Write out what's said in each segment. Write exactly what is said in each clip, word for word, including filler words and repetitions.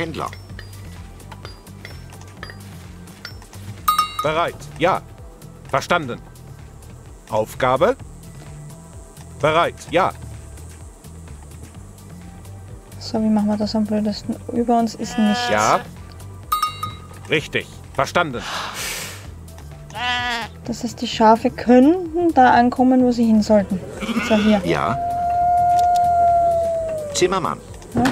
Händler. Bereit. Ja. Verstanden. Aufgabe. Bereit. Ja. So, wie machen wir das am blödesten? Über uns ist nichts. Ja. Richtig. Verstanden. Das heißt, die Schafe könnten da ankommen, wo sie hin sollten. So, hier. Ja. Zimmermann. Ja.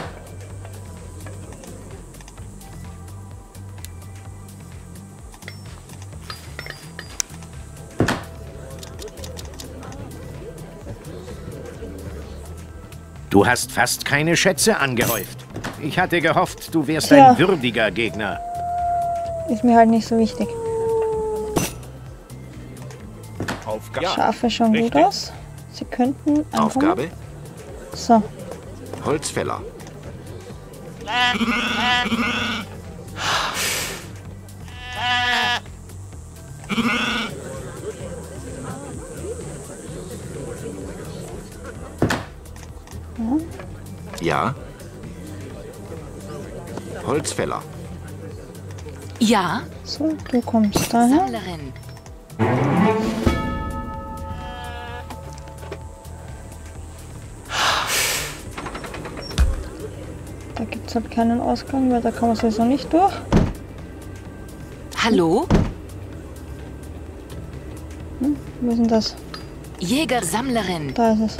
Du hast fast keine Schätze angehäuft. Ich hatte gehofft, du wärst ja ein würdiger Gegner. Ist mir halt nicht so wichtig. Aufgabe. Schafe schauen gut aus. Sie könnten ankommen. Aufgabe. So. Holzfäller. Ja. Holzfäller. Ja. So, du kommst daher. Sammlerin. Da gibt es halt keinen Ausgang, weil da kann man sowieso nicht durch. Hallo? Hm, wo ist denn das? Jäger-Sammlerin. Da ist es.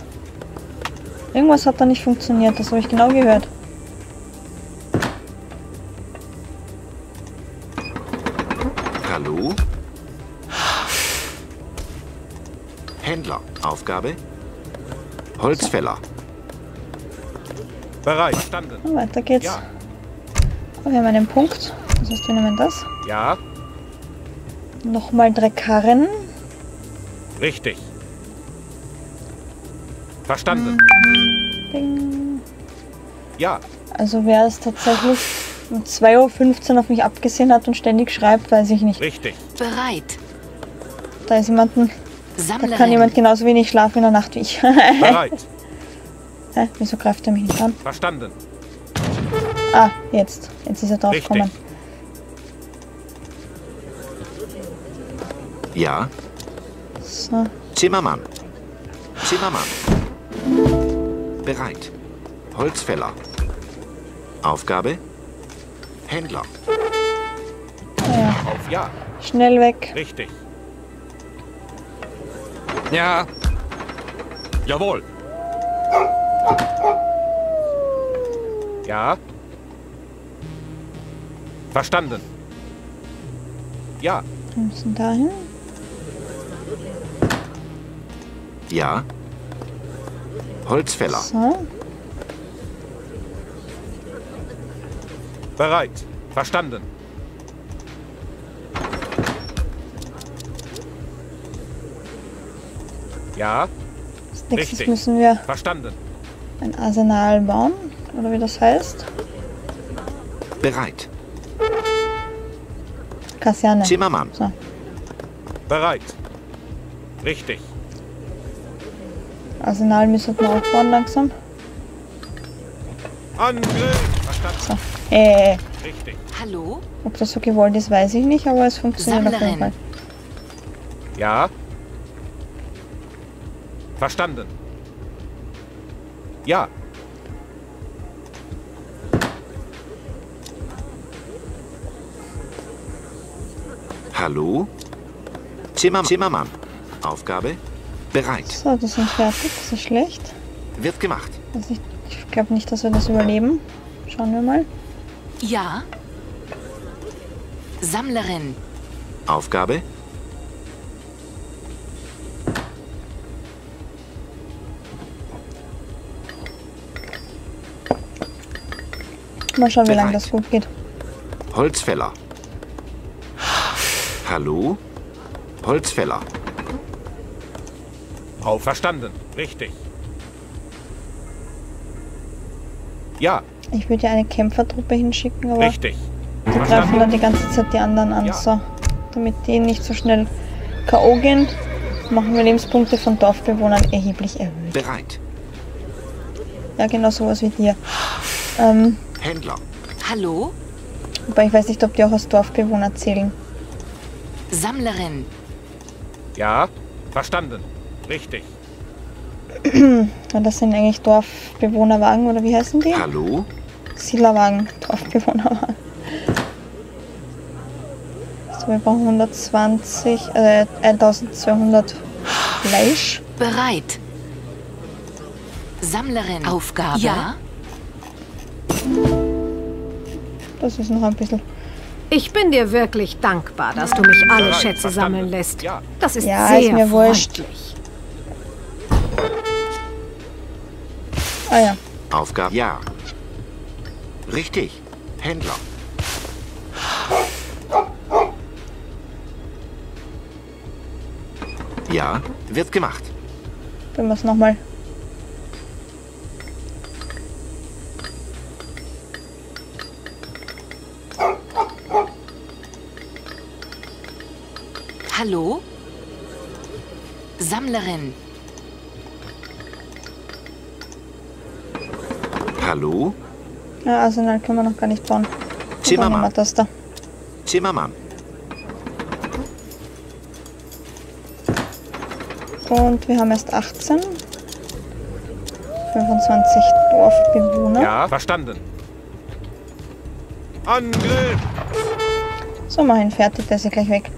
Irgendwas hat da nicht funktioniert, das habe ich genau gehört. Hallo? Händler, Aufgabe? Holzfäller. So. Bereit, standen. So, weiter geht's. Ja. Oh, wir haben einen Punkt. Das heißt, wir nehmen das. Ja. Nochmal drei Karren. Richtig. Verstanden. Ding. Ja. Also wer es tatsächlich um zwei Uhr fünfzehn auf mich abgesehen hat und ständig schreibt, weiß ich nicht. Richtig. Bereit. Da ist jemanden. Sammlerin. Da kann jemand genauso wenig schlafen in der Nacht wie ich. Bereit. Hä? Wieso greift er mich nicht an? Verstanden. Ah, jetzt. Jetzt ist er drauf gekommen. Ja. So. Zimmermann. Zimmermann. Bereit. Holzfäller. Aufgabe. Händler. Ja. Auf ja. Schnell weg. Richtig. Ja. Jawohl. Ja. Verstanden. Ja. Wir müssen dahin. Ja. Holzfäller. So. Bereit. Verstanden. Ja. Als nächstes richtig müssen wir verstanden ein Arsenal bauen, oder wie das heißt. Bereit. Kaserne. Zimmermann. So. Bereit. Richtig. Arsenal müssen wir aufbauen langsam. Angriff! So. Äh. Richtig. Hallo? Ob das so gewollt ist, weiß ich nicht, aber es funktioniert Sammlerin auf jeden Fall. Ja. Verstanden. Ja. Hallo? Zimmermann. Zimmermann. Aufgabe? Bereit. So, das sind fertig, das ist schlecht. Wird gemacht. Also ich ich glaube nicht, dass wir das überleben. Schauen wir mal. Ja. Sammlerin. Aufgabe. Mal schauen, wie lange das gut geht. Holzfäller. Hallo? Holzfäller. Auf. Verstanden. Richtig. Ja. Ich würde ja eine Kämpfertruppe hinschicken, aber richtig die greifen dann die ganze Zeit die anderen an. Ja. So, damit die nicht so schnell K O gehen, machen wir Lebenspunkte von Dorfbewohnern erheblich erhöht. Bereit. Ja, genau sowas wie dir. Ähm, Händler. Hallo? Aber ich weiß nicht, ob die auch als Dorfbewohner zählen. Sammlerin. Ja, verstanden. Richtig. Und das sind eigentlich Dorfbewohnerwagen, oder wie heißen die? Hallo? Siedlerwagen, Dorfbewohnerwagen. So, wir brauchen hundertzwanzig, äh, eintausendzweihundert Fleisch. Bereit. Sammlerin. Aufgabe. Ja. Das ist noch ein bisschen. Ich bin dir wirklich dankbar, dass du mich alle Schätze sammeln lässt. Das ist ja, sehr ist mir freundlich. Ah ja. Aufgabe. Ja. Richtig. Händler. Ja, wird gemacht. Dann was nochmal. Hallo? Sammlerin. Hallo? Ja, Arsenal können wir noch gar nicht bauen. Zimmermann. Zimmermann. Und wir haben erst achtzehn. fünfundzwanzig Dorfbewohner. Ja, verstanden. Angriff! So, mach ihn fertig, der ist ja gleich weg.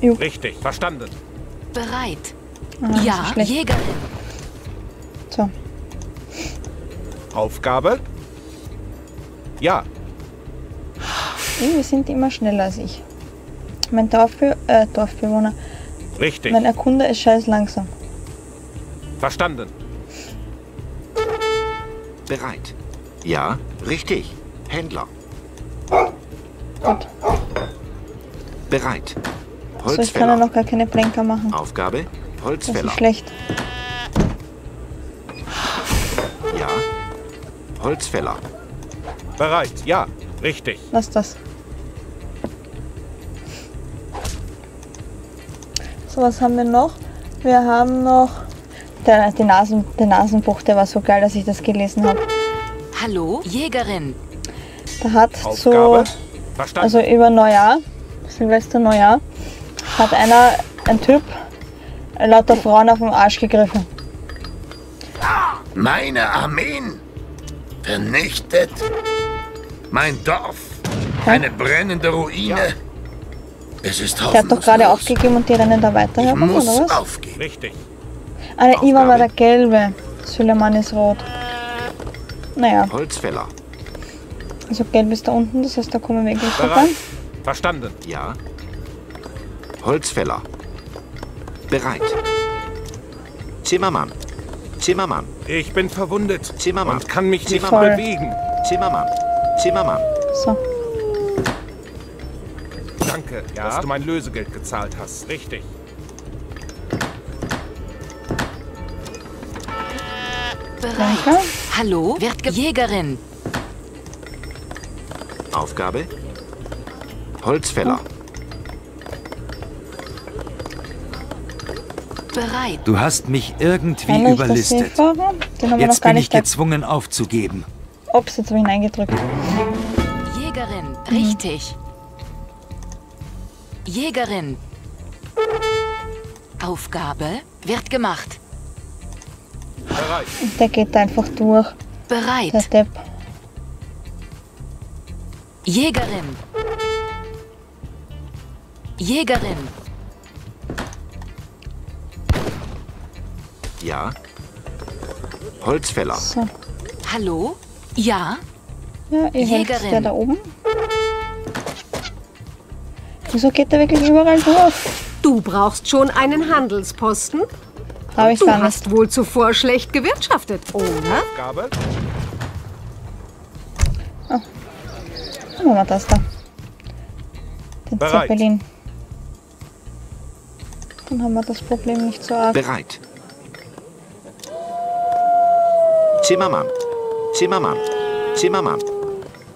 Juh. Richtig, verstanden. Bereit. Ah, ja, so Jägerin. So. Aufgabe? Ja. Wir sind immer schneller als ich. Mein Dorfbe äh, Dorfbewohner. Richtig. Mein Erkunder ist scheiß langsam. Verstanden. Bereit. Ja, richtig. Händler. Gut. Bereit. So, ich kann ja noch gar keine Plänker machen. Aufgabe, Holzfäller. Das ist schlecht. Ja, Holzfäller. Bereit, ja, richtig. Lass das. So, was haben wir noch? Wir haben noch... Der, der, Nasen, der Nasenbuch, der war so geil, dass ich das gelesen habe. Hallo, Jägerin. Da hat Aufgabe. So... Also über Neujahr, Silvester Neujahr, hat einer, ein Typ, lauter Frauen auf den Arsch gegriffen. Meine Armeen vernichtet. Mein Dorf, eine brennende Ruine. Ja. Es ist hoffnungslos. Der hat doch gerade aufgegeben und die rennen da weiter. Ich muss oder was? Aufgeben. Richtig. Ah, der Ivan war der Gelbe. Süleyman ist rot. Naja. Holzfäller. Also Gelb ist da unten, das heißt, da kommen wir wirklich vorbei. Verstanden. Ja. Holzfäller. Bereit. Zimmermann. Zimmermann. Ich bin verwundet. Zimmermann. Und kann mich nicht voll bewegen. Zimmermann. Zimmermann. So. Danke, ja, dass du mein Lösegeld gezahlt hast. Richtig. Bereit. Hallo, wird Jägerin. Aufgabe. Holzfäller. Hm. Bereit. Du hast mich irgendwie ja, überlistet. Jetzt bin ich gezwungen aufzugeben. Ups, jetzt habe ich hineingedrückt. Jägerin, mhm. Richtig. Jägerin. Aufgabe wird gemacht. Bereit. Der geht einfach durch. Bereit. Der Depp. Jägerin. Jägerin. Ja. Holzfäller. So. Hallo? Ja? Ja, ihr Jägerin. Hört, der da oben. Wieso geht der wirklich überall durch? Du brauchst schon einen Handelsposten. Hab ich du gar nicht. Hast wohl zuvor schlecht gewirtschaftet, oder? Aufgabe. Oh. Machen wir das da. Den Bereit. Zeppelin. Dann haben wir das Problem nicht so arg. Bereit. Zimmermann, Zimmermann, Zimmermann,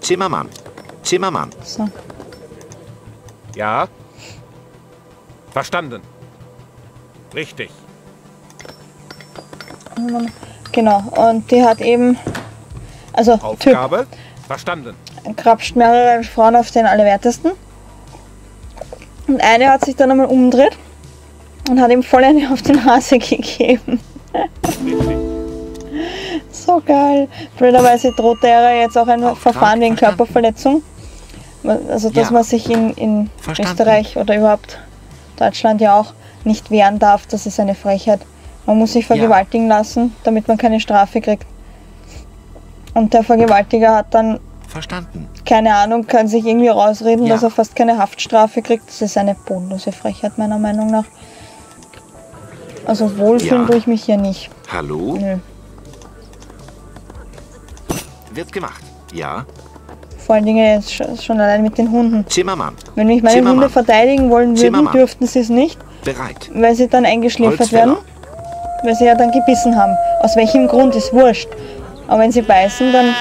Zimmermann, Zimmermann. So. Ja. Verstanden. Richtig. Genau, und die hat eben... Also Aufgabe Typ. Verstanden. Grapscht mehrere Frauen auf den Allerwertesten. Und eine hat sich dann einmal umgedreht und hat ihm voll eine auf die Nase gegeben. So geil. Blöderweise droht der jetzt auch ein Auftrag, Verfahren wegen verstanden. Körperverletzung. Also dass ja. man sich in, in Österreich oder überhaupt Deutschland ja auch nicht wehren darf, das ist eine Frechheit. Man muss sich vergewaltigen ja. lassen, damit man keine Strafe kriegt. Und der Vergewaltiger hat dann verstanden. Keine Ahnung, kann sich irgendwie rausreden, ja. dass er fast keine Haftstrafe kriegt. Das ist eine bodenlose Frechheit meiner Meinung nach. Also wohlfühlen ja. tue ich mich hier nicht. Hallo? Nö. Wird gemacht, ja. Vor allen Dingen jetzt schon allein mit den Hunden. Zimmermann. Wenn mich meine Zimmermann. Hunde verteidigen wollen würden, Zimmermann. Dürften sie es nicht. Bereit. Weil sie dann eingeschläfert werden. Weil sie ja dann gebissen haben. Aus welchem Grund ist wurscht. Aber wenn sie beißen, dann